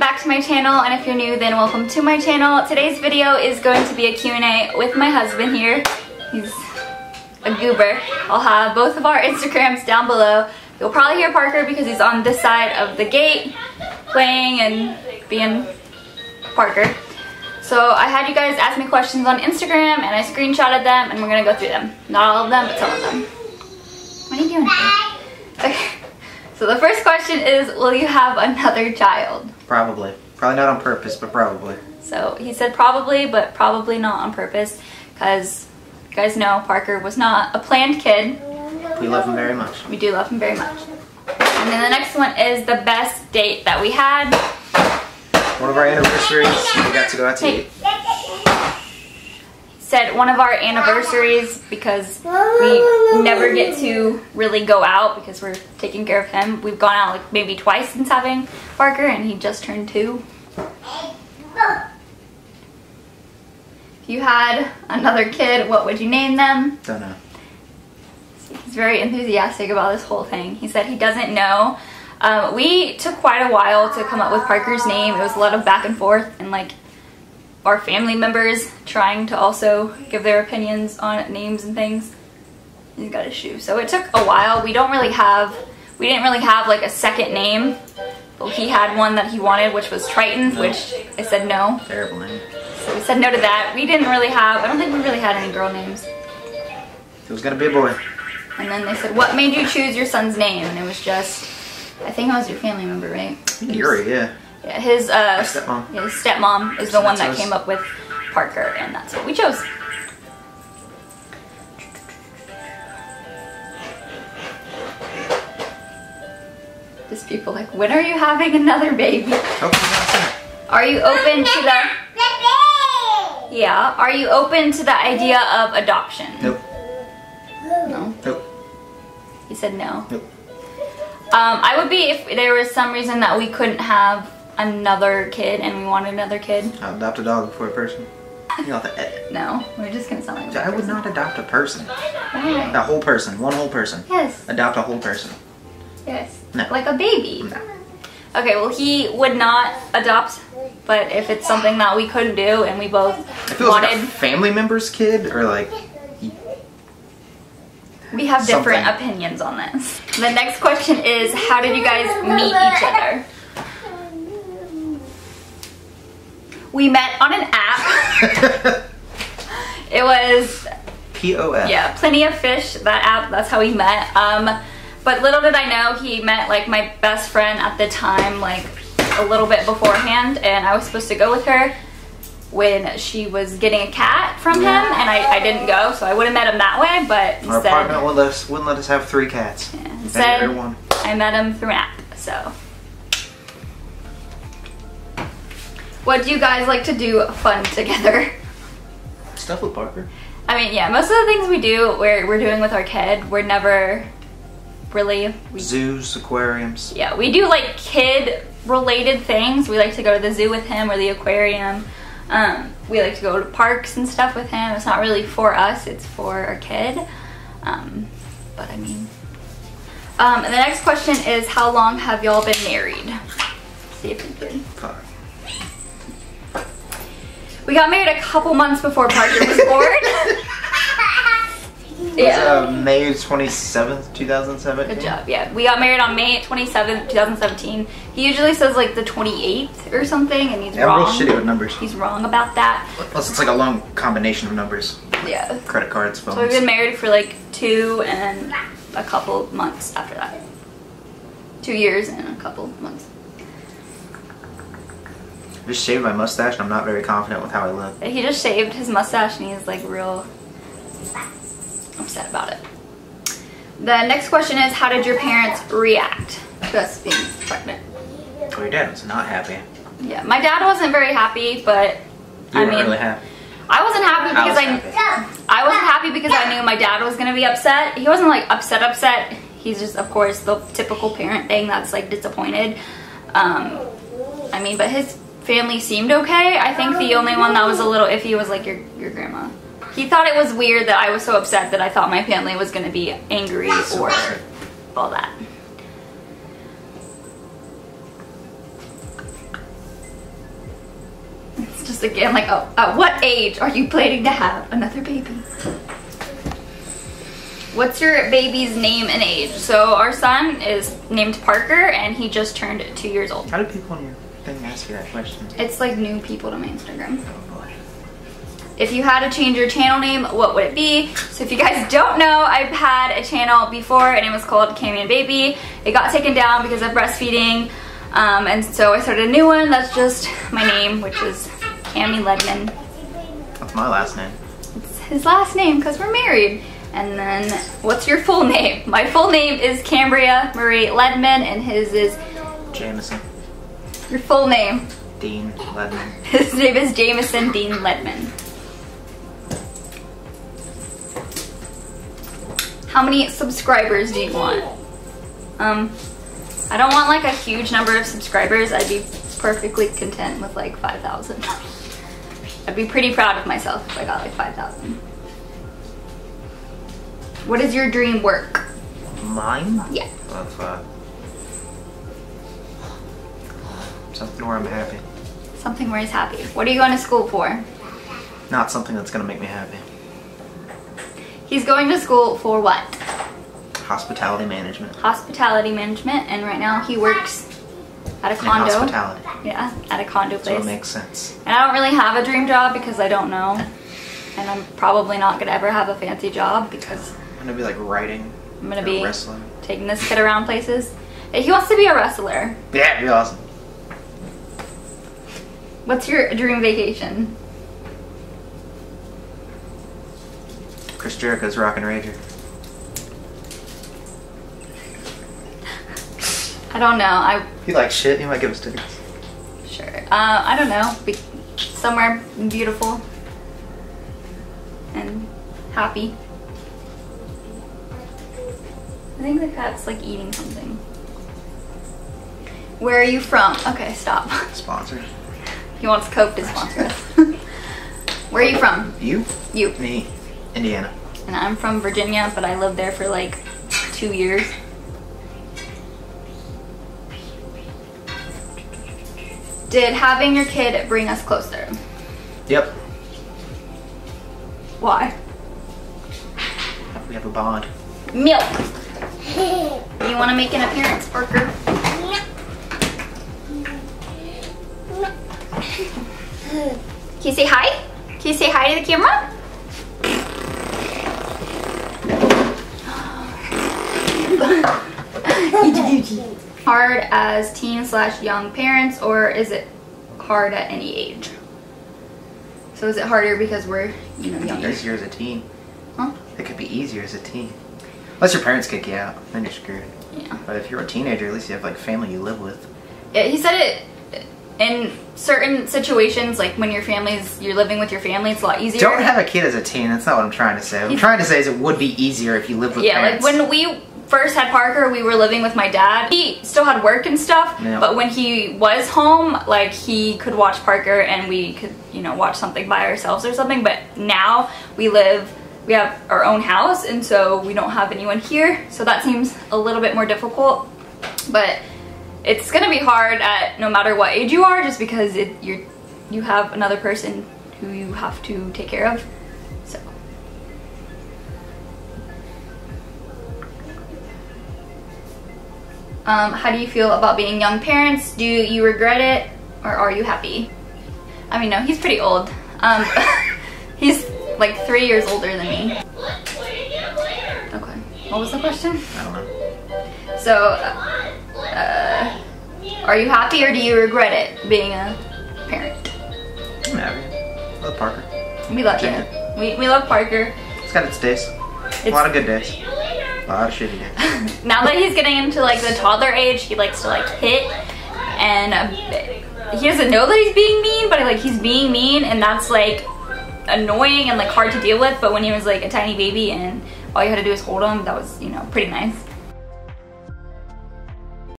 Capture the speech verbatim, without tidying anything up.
welcome back to my channel, and if you're new, then welcome to my channel. Today's video is going to be a Q and A with my husband here. He's a goober. I'll have both of our Instagrams down below. You'll probably hear Parker because he's on this side of the gate playing and being Parker. So I had you guys ask me questions on Instagram, and I screenshotted them, and we're gonna go through them. Not all of them, but some of them. What are you doing? Bye. Okay. So the first question is, will you have another child? Probably. Probably not on purpose, but probably. So he said probably, but probably not on purpose, because you guys know Parker was not a planned kid. We love him very much. We do love him very much. And then the next one is the best date that we had. One of our anniversaries, we got to go out to hey. eat. Said one of our anniversaries, because we never get to really go out because we're taking care of him. We've gone out like maybe twice since having Parker, and he just turned two. If you had another kid, what would you name them? Don't know. He's very enthusiastic about this whole thing. He said he doesn't know. Um, we took quite a while to come up with Parker's name. It was a lot of back and forth, and like our family members trying to also give their opinions on names and things. He's got a shoe. So it took a while. We don't really have, we didn't really have like a second name. But he had one that he wanted, which was Triton, no. which I said no. Terrible name. So we said no to that. We didn't really have, I don't think we really had any girl names. It was gonna be a boy. And then they said, what made you choose your son's name? And it was just, I think I was your family member, right? Yuri, yeah. Yeah, his, uh, stepmom. Yeah, his stepmom is the one that came up with Parker, and that's what we chose. Just people like, when are you having another baby? Oh, are you open to the... Yeah, are you open to the idea of adoption? Nope. No? Nope. He said no. Nope. Um, I would be if there was some reason that we couldn't have another kid and we wanted another kid. I'll adopt a dog before a person. You know, the, no, we're just gonna sound like I person. would not adopt a person. Why? A whole person, one whole person. Yes. Adopt a whole person. Yes. No. Like a baby. No. Okay, well he would not adopt, but if it's something that we couldn't do and we both if it was wanted like a family member's kid or like. We have different Something. opinions on this. The next question is, how did you guys meet each other? We met on an app. It was... P O F. Yeah, Plenty of Fish, that app, that's how we met. Um, but little did I know, he met like my best friend at the time, like a little bit beforehand, and I was supposed to go with her when she was getting a cat from yeah. him, and I, I didn't go, so I would have met him that way, but instead... Our apartment wouldn't let us, wouldn't let us have three cats. Yeah, instead, everyone. I met him through an app, so... What do you guys like to do fun together? Stuff with Parker. I mean, yeah, most of the things we do, we're, we're doing with our kid. We're never really... We, Zoos, aquariums. Yeah, we do, like, kid-related things. We like to go to the zoo with him or the aquarium. Um, we like to go to parks and stuff with him. It's not really for us, it's for our kid. Um, but I mean... Um, and the next question is, how long have y'all been married? Let's see if we can... We got married a couple months before Parker was born. Yeah. It was uh, May twenty-seventh, two thousand seventeen? Good job, yeah. We got married on May twenty-seventh, two thousand seventeen. He usually says like the twenty-eighth or something, and he's yeah, wrong. I'm real shitty with numbers. He's wrong about that. Plus it's like a long combination of numbers. Yeah. Credit cards, phones. So we've been married for like two and a couple months after that. Two years and a couple months. I just shaved my mustache and I'm not very confident with how I look. He just shaved his mustache and he's like real upset about it. The next question is, how did your parents react to us being pregnant? Oh, your dad was not happy. Yeah, my dad wasn't very happy, but you I mean, really happy. I wasn't happy because I, was I, happy. I wasn't happy because I knew my dad was gonna be upset. He wasn't like upset, upset. He's just, of course, the typical parent thing that's like disappointed. Um, I mean, but his family seemed okay. I think the only one that was a little iffy was like your your grandma. He thought it was weird that I was so upset that I thought my family was gonna be angry or all that. questions again, like, oh, at what age are you planning to have another baby? What's your baby's name and age? So our son is named Parker and he just turned two years old. How do people on your thing ask you that question? It's like new people to my Instagram. Oh boy. If you had to change your channel name, what would it be? So if you guys don't know, I've had a channel before and it was called Cammi and Baby. It got taken down because of breastfeeding. Um, and so I started a new one that's just my name, which is Cammi Ledman. That's my last name. It's his last name because we're married. And then, what's your full name? My full name is Cambria Marie Ledman and his is... Jamison. Your full name? Dean Ledman. His name is Jamison Dean Ledman. How many subscribers do you want? Um... I don't want like a huge number of subscribers. I'd be perfectly content with like five thousand. I'd be pretty proud of myself if I got like five thousand. What is your dream work? Mine? Yeah. Of, uh, something where I'm happy. Something where he's happy. What are you going to school for? Not something that's going to make me happy. He's going to school for what? Hospitality management. Hospitality management, and right now he works at a condo. In hospitality. Yeah, at a condo place. So it makes sense. And I don't really have a dream job because I don't know, and I'm probably not gonna ever have a fancy job because I'm gonna be like writing. I'm gonna be wrestling, taking this kid around places. He wants to be a wrestler. Yeah, it'd be awesome. What's your dream vacation? Chris Jericho's Rockin' Rager. I don't know. I He likes shit. He might give us tickets. Sure. Uh, I don't know. Be somewhere beautiful and happy. I think the cat's like eating something. Where are you from? Okay, stop. Sponsor. He wants Coke to sponsor us. Where are you from? You? You. Me. Indiana. And I'm from Virginia, but I lived there for like two years. Did having your kid bring us closer? Yep. Why? We have a bond. Milk. You want to make an appearance, Parker? Can you say hi? Can you say hi to the camera? Hard as teen slash young parents, or is it hard at any age? So is it harder because we're, you know, younger? Easier as a teen. Huh? It could be easier as a teen. Unless your parents kick you out, then you're screwed. Yeah. But if you're a teenager, at least you have like family you live with. Yeah, he said it in certain situations, like when your family's, you're living with your family, it's a lot easier. Don't have a kid as a teen, that's not what I'm trying to say. What I'm trying to say is it would be easier if you lived with yeah, parents. Yeah, like when we first had Parker, we were living with my dad. He still had work and stuff, yeah. But when he was home, like he could watch Parker and we could, you know, watch something by ourselves or something. But now we live, we have our own house, and so we don't have anyone here. So that seems a little bit more difficult, but it's gonna be hard at no matter what age you are, just because it, you're, you have another person who you have to take care of. So. Um, how do you feel about being young parents? Do you regret it, or are you happy? I mean, no, he's pretty old. Um, he's like three years older than me. Okay, what was the question? I don't know. So, uh, uh, are you happy or do you regret it, being a parent? I'm happy. I love Parker. We love him. We, we love Parker. It's got its days. It's a lot of good days. A lot of shitty days. Now that he's getting into like the toddler age, he likes to like hit, and um, he doesn't know that he's being mean, but like he's being mean, and that's like annoying and like hard to deal with. But when he was like a tiny baby and all you had to do is hold him, that was, you know, pretty nice.